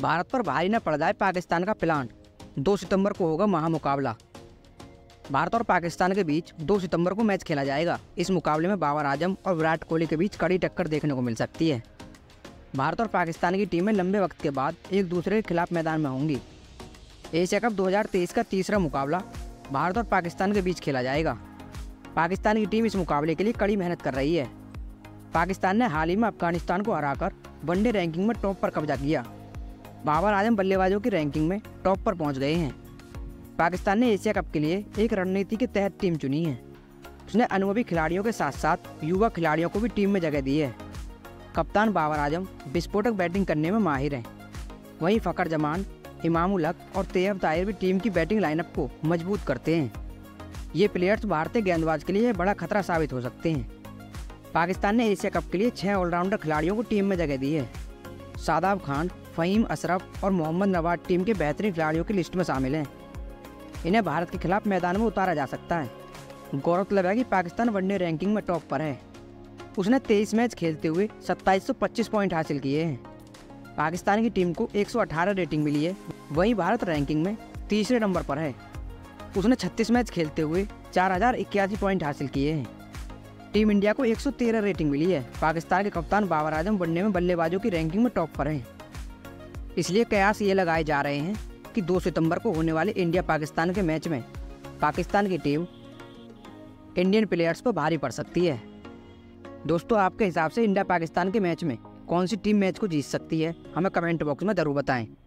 भारत पर भारी न पड़ जाए पाकिस्तान का प्लान। 2 सितंबर को होगा महामुकाबला। भारत और पाकिस्तान के बीच 2 सितंबर को मैच खेला जाएगा। इस मुकाबले में बाबर आजम और विराट कोहली के बीच कड़ी टक्कर देखने को मिल सकती है। भारत और पाकिस्तान की टीमें लंबे वक्त के बाद एक दूसरे के खिलाफ मैदान में होंगी। एशिया कप 2023 का तीसरा मुकाबला भारत और पाकिस्तान के बीच खेला जाएगा। पाकिस्तान की टीम इस मुकाबले के लिए कड़ी मेहनत कर रही है। पाकिस्तान ने हाल ही में अफगानिस्तान को हराकर वनडे रैंकिंग में टॉप पर कब्जा किया। बाबर आजम बल्लेबाजों की रैंकिंग में टॉप पर पहुंच गए हैं। पाकिस्तान ने एशिया कप के लिए एक रणनीति के तहत टीम चुनी है। उसने अनुभवी खिलाड़ियों के साथ साथ युवा खिलाड़ियों को भी टीम में जगह दी है। कप्तान बाबर आजम विस्फोटक बैटिंग करने में माहिर हैं। वहीं फखर जमान, इमाम और तेयब ताहिर भी टीम की बैटिंग लाइनअप को मजबूत करते हैं। ये प्लेयर्स भारतीय गेंदबाज के लिए बड़ा खतरा साबित हो सकते हैं। पाकिस्तान ने एशिया कप के लिए 6 ऑलराउंडर खिलाड़ियों को टीम में जगह दी है। शादाब खान, फहीम अशरफ और मोहम्मद नवाज़ टीम के बेहतरीन खिलाड़ियों की लिस्ट में शामिल हैं। इन्हें भारत के खिलाफ मैदान में उतारा जा सकता है। गौरतलब है कि पाकिस्तान वनडे रैंकिंग में टॉप पर है। उसने 23 मैच खेलते हुए 2725 पॉइंट हासिल किए हैं। पाकिस्तान की टीम को 118 रेटिंग मिली है। वहीं भारत रैंकिंग में तीसरे नंबर पर है। उसने 36 मैच खेलते हुए 4081 पॉइंट हासिल किए हैं। टीम इंडिया को 113 रेटिंग मिली है। पाकिस्तान के कप्तान बाबर आजम वनडे में बल्लेबाजों की रैंकिंग में टॉप पर हैं। इसलिए कयास ये लगाए जा रहे हैं कि 2 सितंबर को होने वाले इंडिया पाकिस्तान के मैच में पाकिस्तान की टीम इंडियन प्लेयर्स पर भारी पड़ सकती है। दोस्तों, आपके हिसाब से इंडिया पाकिस्तान के मैच में कौन सी टीम मैच को जीत सकती है, हमें कमेंट बॉक्स में ज़रूर बताएँ।